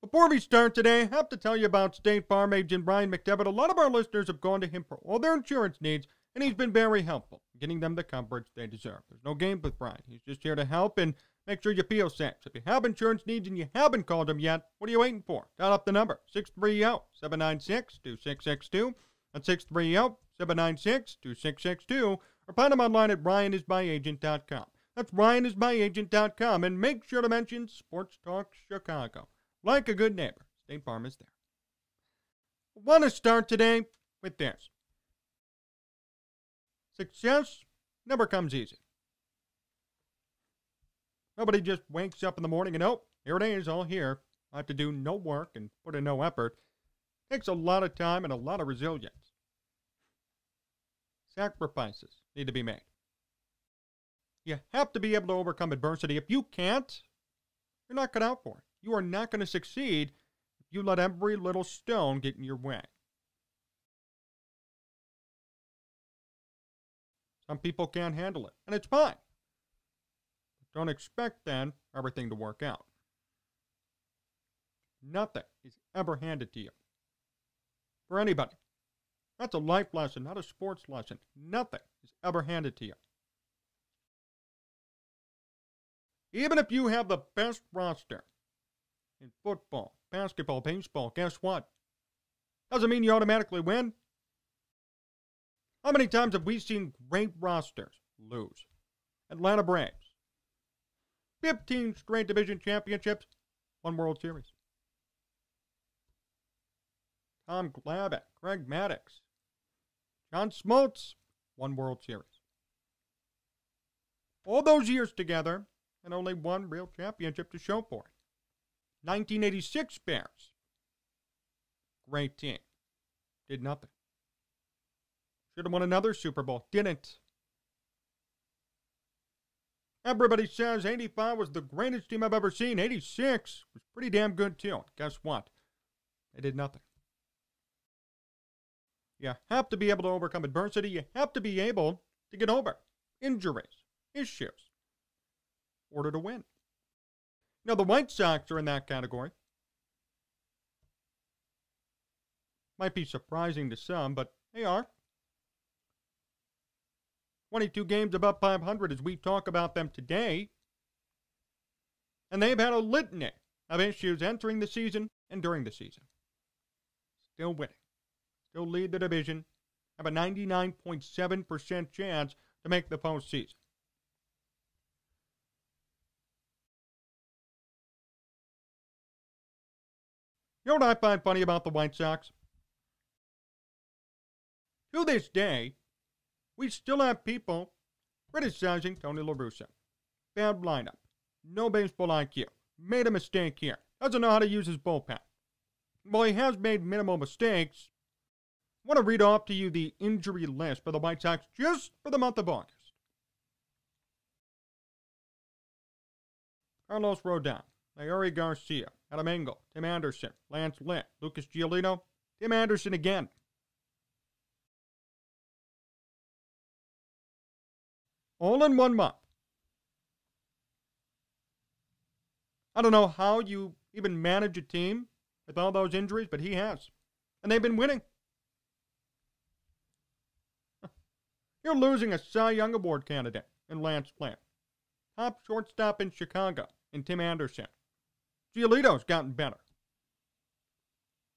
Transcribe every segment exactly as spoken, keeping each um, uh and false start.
Before we start today, I have to tell you about State Farm agent Ryan McDevitt. A lot of our listeners have gone to him for all their insurance needs, and he's been very helpful, getting them the coverage they deserve. There's no game with Ryan. He's just here to help and make sure you feel safe. So if you have insurance needs and you haven't called him yet, what are you waiting for? Dial up the number, six three zero, seven nine six, two six six two. That's six three zero, seven nine six, two six six two. Or find him online at ryan is my agent dot com. That's ryan is my agent dot com. And make sure to mention Sports Talk Chicago. Like a good neighbor, State Farm is there. I want to start today with this. Success never comes easy. Nobody just wakes up in the morning and, oh, here it is, all here. I have to do no work and put in no effort. It takes a lot of time and a lot of resilience. Sacrifices need to be made. You have to be able to overcome adversity. If you can't, you're not cut out for it. You are not going to succeed if you let every little stone get in your way. Some people can't handle it, and it's fine. Don't expect, then, everything to work out. Nothing is ever handed to you. For anybody. That's a life lesson, not a sports lesson. Nothing is ever handed to you. Even if you have the best roster, in football, basketball, baseball, guess what? Doesn't mean you automatically win. How many times have we seen great rosters lose? Atlanta Braves. fifteen straight division championships, one World Series. Tom Glavine, Greg Maddux, John Smoltz, one World Series. All those years together, and only one real championship to show for it. nineteen eighty-six Bears, great team, did nothing. Should have won another Super Bowl, didn't. Everybody says eighty-five was the greatest team I've ever seen. eighty-six was pretty damn good too. Guess what? They did nothing. You have to be able to overcome adversity. You have to be able to get over injuries, issues, in order to win. Now, the White Sox are in that category. Might be surprising to some, but they are. twenty-two games above five hundred as we talk about them today. And they've had a litany of issues entering the season and during the season. Still winning. Still lead the division. Have a ninety-nine point seven percent chance to make the postseason. You know what I find funny about the White Sox? To this day, we still have people criticizing Tony La Russa. Bad lineup. No baseball I Q. Made a mistake here. Doesn't know how to use his bullpen. While he has made minimal mistakes, I want to read off to you the injury list for the White Sox just for the month of August. Carlos Rodón. Nayori Garcia, Adam Engel, Tim Anderson, Lance Lynn, Lucas Giolino, Tim Anderson again. All in one month. I don't know how you even manage a team with all those injuries, but he has. And they've been winning. You're losing a Cy Young Award candidate in Lance Lynn. Top shortstop in Chicago in Tim Anderson. Giolino's gotten better.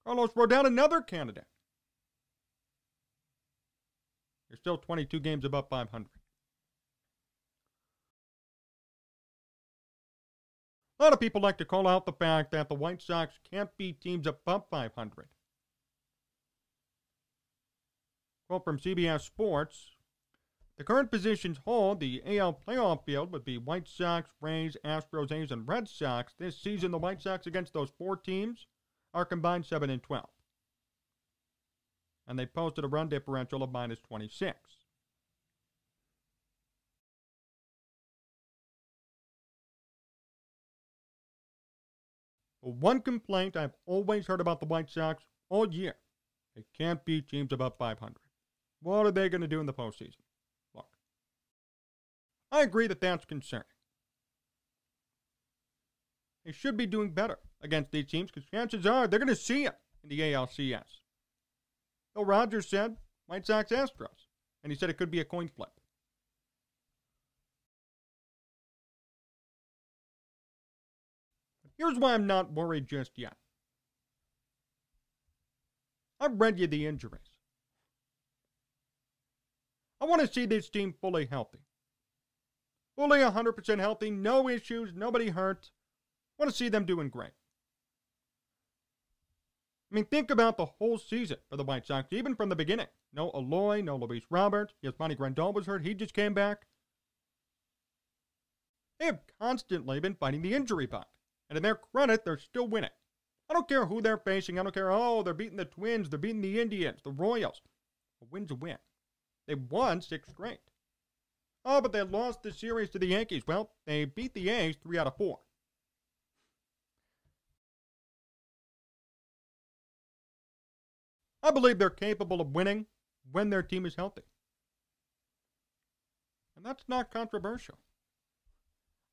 Carlos Rodón, another candidate. You're still twenty-two games above five hundred. A lot of people like to call out the fact that the White Sox can't beat teams above five hundred. Quote from C B S Sports. The current positions hold the A L playoff field with the White Sox, Rays, Astros, A's, and Red Sox. This season, the White Sox against those four teams are combined seven and twelve. And they posted a run differential of minus twenty-six. But one complaint I've always heard about the White Sox all year, they can't beat teams above five hundred. What are they going to do in the postseason? I agree that that's concerning. They should be doing better against these teams, because chances are they're going to see it in the A L C S. So Rogers said, White Sox Astros, and he said it could be a coin flip. But here's why I'm not worried just yet. I've read you the injuries. I want to see this team fully healthy. Fully one hundred percent healthy, no issues, nobody hurt. I want to see them doing great. I mean, think about the whole season for the White Sox, even from the beginning. No Eloy, no Luis Robert. Yasmani Grandal was hurt, he just came back. They have constantly been fighting the injury bug, and in their credit, they're still winning. I don't care who they're facing. I don't care, oh, they're beating the Twins, they're beating the Indians, the Royals. A win's a win. They won six straight. Oh, but they lost the series to the Yankees. Well, they beat the A's three out of four. I believe they're capable of winning when their team is healthy. And that's not controversial.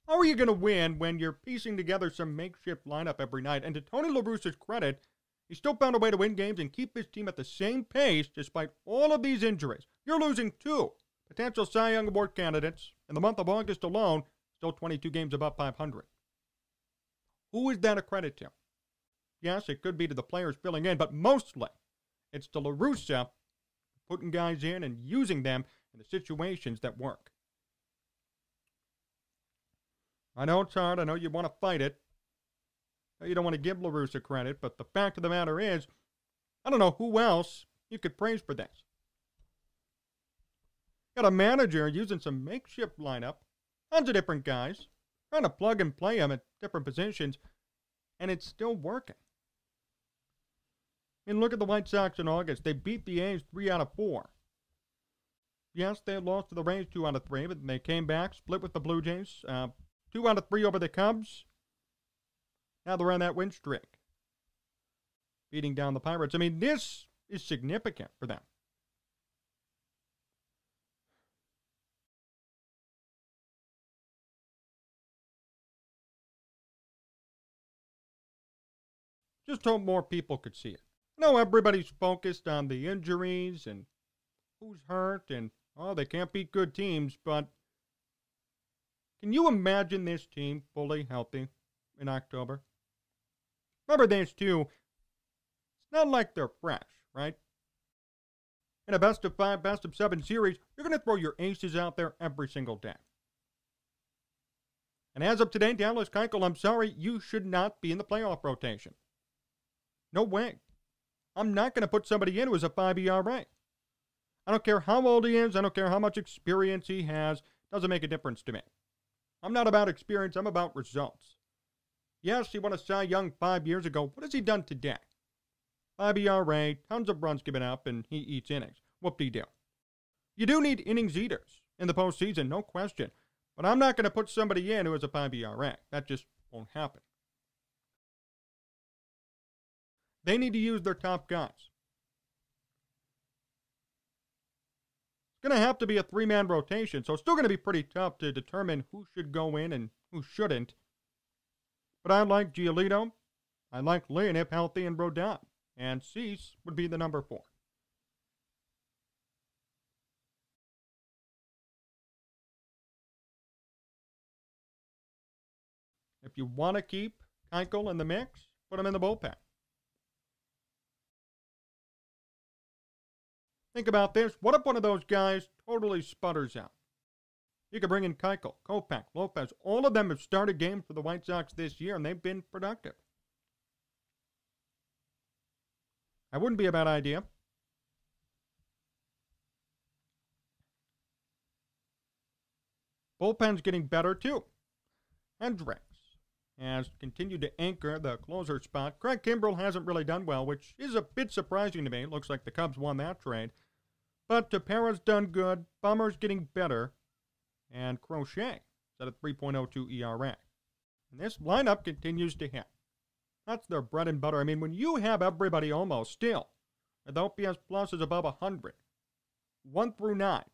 How are you going to win when you're piecing together some makeshift lineup every night? And to Tony La Russa's credit, he still found a way to win games and keep his team at the same pace despite all of these injuries. You're losing two potential Cy Young Award candidates in the month of August alone, still twenty-two games above five hundred. Who is that a credit to? Yes, it could be to the players filling in, but mostly it's to La Russa putting guys in and using them in the situations that work. I know it's hard. I know you want to fight it. You don't want to give La Russa credit, but the fact of the matter is, I don't know who else you could praise for this. Got a manager using some makeshift lineup, tons of different guys, trying to plug and play them at different positions, and it's still working. And look at the White Sox in August. They beat the A's three out of four. Yes, they lost to the Rays two out of three, but they came back, split with the Blue Jays, uh, two out of three over the Cubs. Now they're on that win streak, beating down the Pirates. I mean, this is significant for them. Just hope more people could see it. I know everybody's focused on the injuries and who's hurt and, oh, they can't beat good teams, but can you imagine this team fully healthy in October? Remember this too, it's not like they're fresh, right? In a best of five, best of seven series, you're going to throw your aces out there every single day. And as of today, Dallas Keuchel, I'm sorry, you should not be in the playoff rotation. No way. I'm not going to put somebody in who is a five E R A. I don't care how old he is. I don't care how much experience he has. Doesn't make a difference to me. I'm not about experience. I'm about results. Yes, he won a Cy Young five years ago. What has he done today? five E R A, tons of runs given up, and he eats innings. Whoop-de-doo. You do need innings eaters in the postseason, no question. But I'm not going to put somebody in who is a five E R A. That just won't happen. They need to use their top guys. It's going to have to be a three-man rotation, so it's still going to be pretty tough to determine who should go in and who shouldn't. But I like Giolino, I like Lynn if healthy and Rodon, and Cease would be the number four. If you want to keep Keuchel in the mix, put him in the bullpen. Think about this. What if one of those guys totally sputters out? You could bring in Keuchel, Kopech, Lopez. All of them have started games for the White Sox this year, and they've been productive. That wouldn't be a bad idea. Bullpen's getting better, too. Hendricks has continued to anchor the closer spot. Craig Kimbrell hasn't really done well, which is a bit surprising to me. It looks like the Cubs won that trade. But Tapera's done good. Bummer's getting better. And Crochet set a three point oh two E R A. And this lineup continues to hit. That's their bread and butter. I mean, when you have everybody almost still, the O P S plus is above one hundred. one through nine.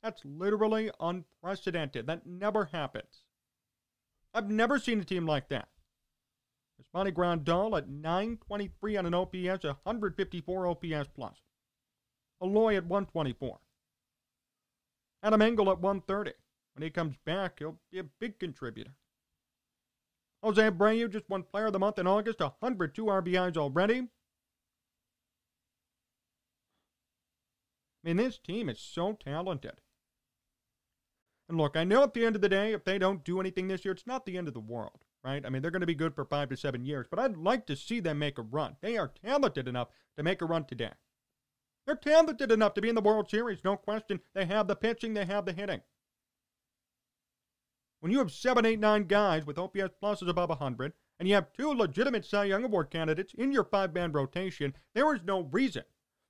That's literally unprecedented. That never happens. I've never seen a team like that. Yasmani Grandal at nine twenty-three on an O P S, one fifty-four O P S plus. Eloy at one twenty-four. Adam Engel at one thirty. When he comes back, he'll be a big contributor. Jose Abreu just won Player of the Month in August, one hundred two R B Is already. I mean, this team is so talented. And look, I know at the end of the day, if they don't do anything this year, it's not the end of the world, right? I mean, they're going to be good for five to seven years, but I'd like to see them make a run. They are talented enough to make a run today. They're talented enough to be in the World Series, no question. They have the pitching, they have the hitting. When you have seven, eight, nine guys with O P S pluses above one hundred, and you have two legitimate Cy Young Award candidates in your five-man rotation, there is no reason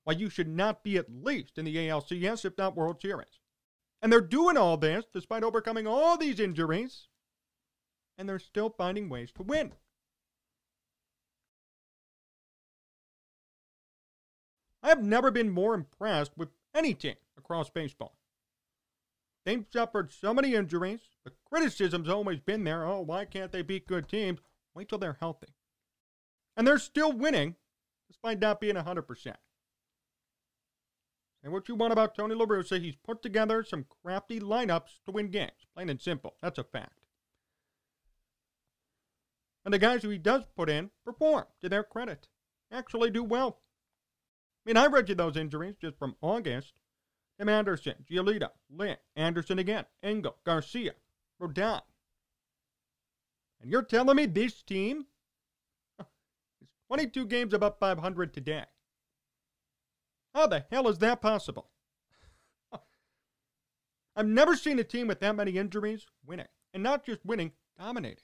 why you should not be at least in the A L C S, if not World Series. And they're doing all this despite overcoming all these injuries, and they're still finding ways to win. I have never been more impressed with any team across baseball. They've suffered so many injuries. The criticism's always been there. Oh, why can't they beat good teams? Wait till they're healthy. And they're still winning, despite not being one hundred percent. And what you want about Tony La Russa, he's put together some crafty lineups to win games. Plain and simple. That's a fact. And the guys who he does put in perform, to their credit. Actually do well. I mean, I read you those injuries just from August. Tim Anderson, Giolino, Lynn, Anderson again, Engel, Garcia, Rodón. And you're telling me this team is twenty-two games above five hundred today. How the hell is that possible? I've never seen a team with that many injuries winning. And not just winning, dominating.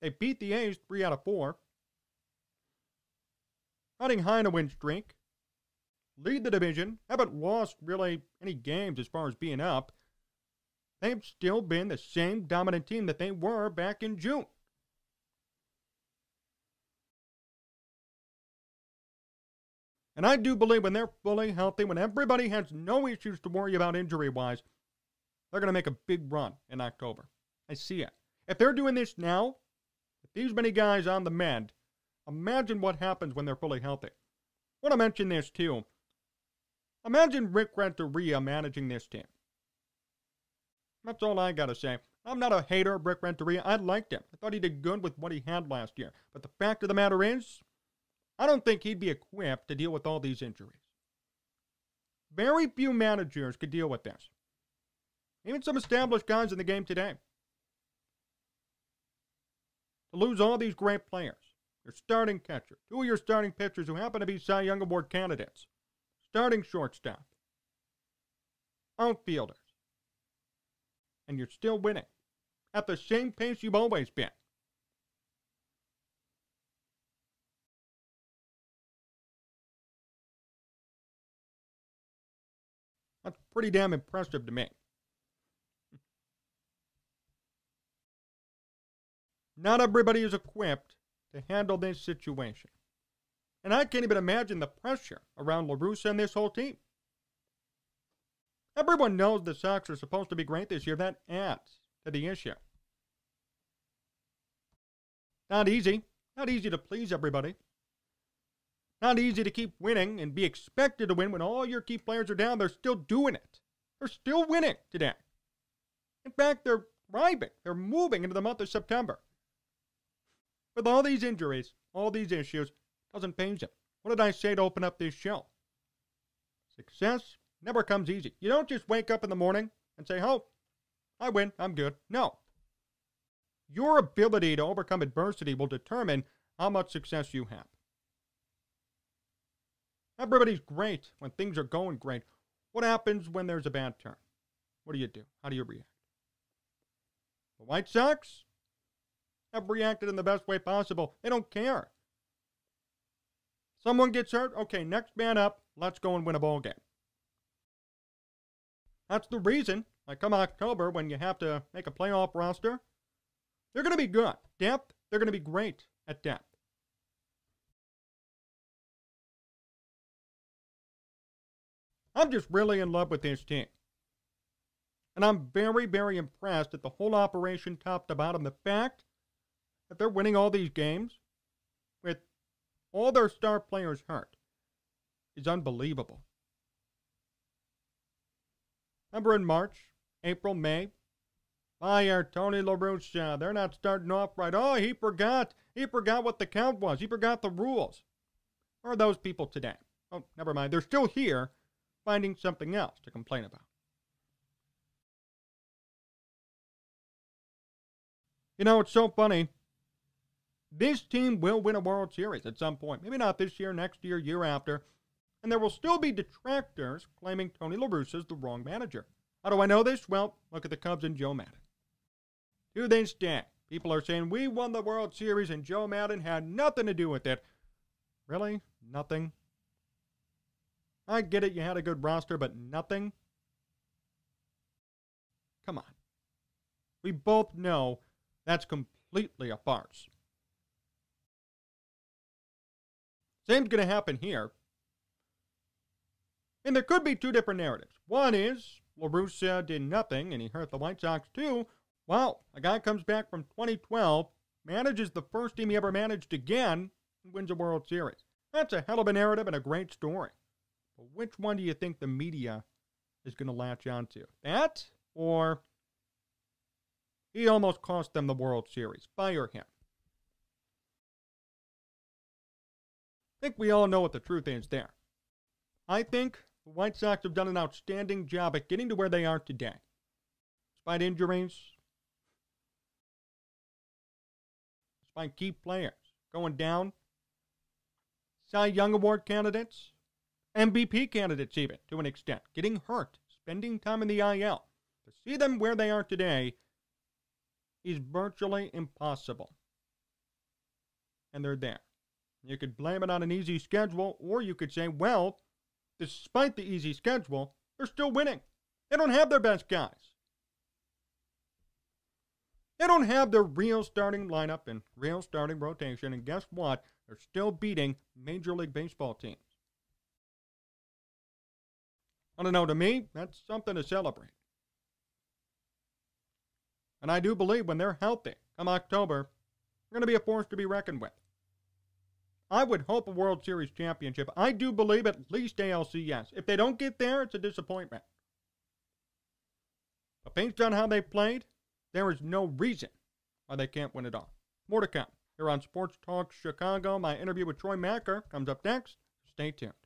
They beat the A's three out of four. Running high in a win streak. Lead the division, haven't lost really any games as far as being up. They've still been the same dominant team that they were back in June. And I do believe when they're fully healthy, when everybody has no issues to worry about injury-wise, they're going to make a big run in October. I see it. If they're doing this now, with these many guys on the mend, imagine what happens when they're fully healthy. I want to mention this, too. Imagine Rick Renteria managing this team. That's all I got to say. I'm not a hater of Rick Renteria. I liked him. I thought he did good with what he had last year. But the fact of the matter is, I don't think he'd be equipped to deal with all these injuries. Very few managers could deal with this. Even some established guys in the game today. To lose all these great players, your starting catcher, two of your starting pitchers who happen to be Cy Young Award candidates, starting shortstop, outfielders, and you're still winning at the same pace you've always been. That's pretty damn impressive to me. Not everybody is equipped to handle this situation. And I can't even imagine the pressure around La Russa and this whole team. Everyone knows the Sox are supposed to be great this year. That adds to the issue. Not easy. Not easy to please everybody. Not easy to keep winning and be expected to win when all your key players are down. They're still doing it. They're still winning today. In fact, they're thriving. They're moving into the month of September. With all these injuries, all these issues, doesn't phase him. What did I say to open up this show? Success never comes easy. You don't just wake up in the morning and say, oh, I win, I'm good. No. Your ability to overcome adversity will determine how much success you have. Everybody's great when things are going great. What happens when there's a bad turn? What do you do? How do you react? The White Sox have reacted in the best way possible. They don't care. Someone gets hurt, okay, next man up, let's go and win a ball game. That's the reason, like come October, when you have to make a playoff roster, they're going to be good. Depth, they're going to be great at depth. I'm just really in love with this team. And I'm very, very impressed at the whole operation top to bottom. The fact that they're winning all these games, with all their star players hurt is unbelievable. Remember in March, April, May, fire Tony La Russa. They're not starting off right. Oh, he forgot. He forgot what the count was. He forgot the rules. Where are those people today? Oh, never mind. They're still here finding something else to complain about. You know, it's so funny. This team will win a World Series at some point. Maybe not this year, next year, year after. And there will still be detractors claiming Tony La Russa is the wrong manager. How do I know this? Well, look at the Cubs and Joe Madden. To this day, people are saying, we won the World Series and Joe Madden had nothing to do with it. Really? Nothing? I get it, you had a good roster, but nothing? Come on. We both know that's completely a farce. Same's going to happen here. And there could be two different narratives. One is, La Russa did nothing, and he hurt the White Sox too. Wow, a guy comes back from twenty twelve, manages the first team he ever managed again, and wins a World Series. That's a hell of a narrative and a great story. But which one do you think the media is going to latch onto? That, or he almost cost them the World Series. Fire him. I think we all know what the truth is there. I think the White Sox have done an outstanding job at getting to where they are today. Despite injuries, despite key players going down, Cy Young Award candidates, M V P candidates even, to an extent, getting hurt, spending time in the I L. To see them where they are today is virtually impossible. And they're there. You could blame it on an easy schedule, or you could say, well, despite the easy schedule, they're still winning. They don't have their best guys. They don't have their real starting lineup and real starting rotation, and guess what? They're still beating Major League Baseball teams. I don't know, to me, that's something to celebrate. And I do believe when they're healthy, come October, they're going to be a force to be reckoned with. I would hope a World Series championship. I do believe at least A L C S. If they don't get there, it's a disappointment. But based on how they played, there is no reason why they can't win it all. More to come here on Sports Talk Chicago. My interview with Troy Macker comes up next. Stay tuned.